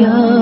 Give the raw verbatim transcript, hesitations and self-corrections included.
Yeah.